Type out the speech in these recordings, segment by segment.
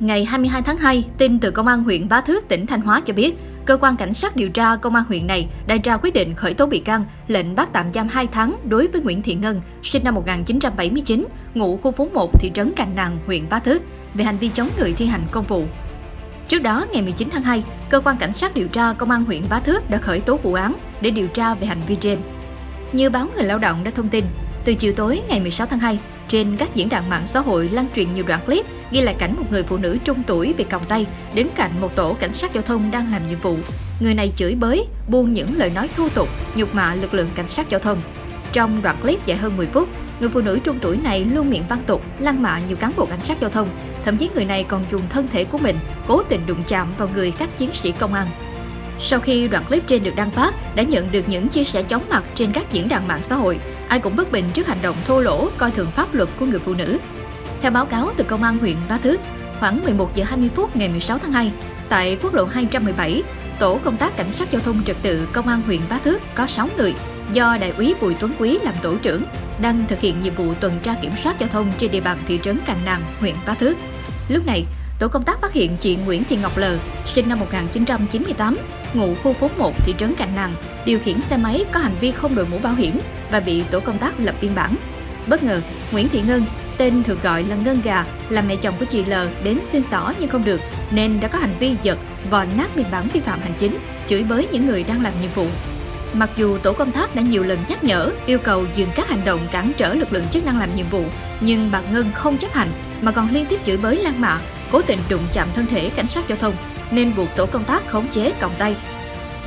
Ngày 22 tháng 2, tin từ Công an huyện Bá Thước, tỉnh Thanh Hóa cho biết, Cơ quan Cảnh sát điều tra Công an huyện này đã ra quyết định khởi tố bị can, lệnh bắt tạm giam 2 tháng đối với Nguyễn Thị Ngân, sinh năm 1979, ngụ khu phố 1, thị trấn Cành Nàng, huyện Bá Thước, về hành vi chống người thi hành công vụ. Trước đó, ngày 19 tháng 2, Cơ quan Cảnh sát điều tra Công an huyện Bá Thước đã khởi tố vụ án để điều tra về hành vi trên. Như báo Người Lao Động đã thông tin, từ chiều tối ngày 16 tháng 2, trên các diễn đàn mạng xã hội lan truyền nhiều đoạn clip ghi lại cảnh một người phụ nữ trung tuổi bị còng tay đến cạnh một tổ cảnh sát giao thông đang làm nhiệm vụ. Người này chửi bới, buông những lời nói thô tục, nhục mạ lực lượng cảnh sát giao thông. Trong đoạn clip dài hơn 10 phút, người phụ nữ trung tuổi này luôn miệng văng tục, lăng mạ nhiều cán bộ cảnh sát giao thông. Thậm chí người này còn dùng thân thể của mình cố tình đụng chạm vào người các chiến sĩ công an. Sau khi đoạn clip trên được đăng phát, đã nhận được những chia sẻ chóng mặt trên các diễn đàn mạng xã hội. Ai cũng bất bình trước hành động thô lỗ, coi thường pháp luật của người phụ nữ. Theo báo cáo từ Công an huyện Bá Thước, khoảng 11 giờ 20 phút ngày 16 tháng 2, tại quốc lộ 217, tổ công tác cảnh sát giao thông trật tự Công an huyện Bá Thước có 6 người do đại úy Bùi Tuấn Quý làm tổ trưởng đang thực hiện nhiệm vụ tuần tra kiểm soát giao thông trên địa bàn thị trấn Cành Nàng, huyện Bá Thước. Lúc này, tổ công tác phát hiện chị Nguyễn Thị Ngọc Lờ, sinh năm 1998, ngụ khu phố 1, thị trấn Cành Nàng, điều khiển xe máy có hành vi không đội mũ bảo hiểm và bị tổ công tác lập biên bản. Bất ngờ, Nguyễn Thị Ngân, tên thường gọi là Ngân Gà, là mẹ chồng của chị L, đến xin xỏ nhưng không được nên đã có hành vi giật, vò nát biên bản vi phạm hành chính, chửi bới những người đang làm nhiệm vụ. Mặc dù tổ công tác đã nhiều lần nhắc nhở, yêu cầu dừng các hành động cản trở lực lượng chức năng làm nhiệm vụ, nhưng bà Ngân không chấp hành mà còn liên tiếp chửi bới lăng mạ, cố tình đụng chạm thân thể cảnh sát giao thông nên buộc tổ công tác khống chế còng tay.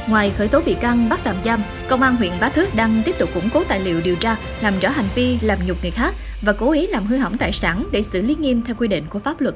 Ngoài khởi tố bị can, bắt tạm giam, Công an huyện Bá Thước đang tiếp tục củng cố tài liệu điều tra, làm rõ hành vi làm nhục người khác và cố ý làm hư hỏng tài sản để xử lý nghiêm theo quy định của pháp luật.